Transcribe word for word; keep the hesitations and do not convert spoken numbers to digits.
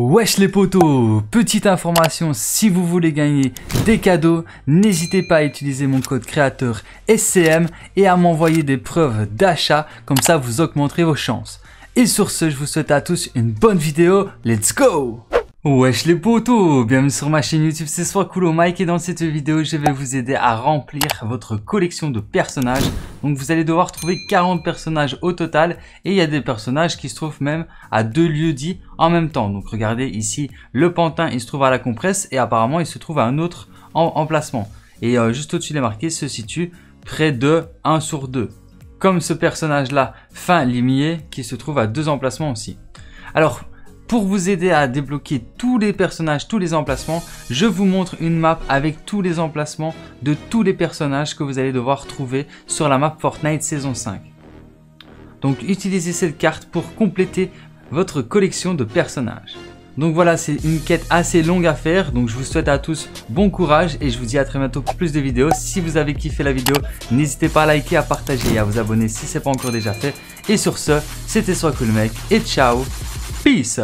Wesh les potos, petite information, si vous voulez gagner des cadeaux, n'hésitez pas à utiliser mon code créateur S C M et à m'envoyer des preuves d'achat, comme ça vous augmenterez vos chances. Et sur ce, je vous souhaite à tous une bonne vidéo, let's go! Wesh les potos, bienvenue sur ma chaîne YouTube, c'est SoisCoolMec et dans cette vidéo, je vais vous aider à remplir votre collection de personnages. Donc vous allez devoir trouver quarante personnages au total et il y a des personnages qui se trouvent même à deux lieux dits en même temps. Donc regardez ici, le pantin il se trouve à la compresse et apparemment il se trouve à un autre emplacement. Et euh, juste au-dessus il est marqué se situe près de un sur deux. Comme ce personnage là, fin limier, qui se trouve à deux emplacements aussi. Alors pour vous aider à débloquer tous les personnages, tous les emplacements, je vous montre une map avec tous les emplacements de tous les personnages que vous allez devoir trouver sur la map Fortnite saison cinq. Donc utilisez cette carte pour compléter votre collection de personnages. Donc voilà, c'est une quête assez longue à faire, donc je vous souhaite à tous bon courage et je vous dis à très bientôt pour plus de vidéos. Si vous avez kiffé la vidéo, n'hésitez pas à liker, à partager et à vous abonner si ce n'est pas encore déjà fait. Et sur ce, c'était SoisCoolMec et ciao. Peace.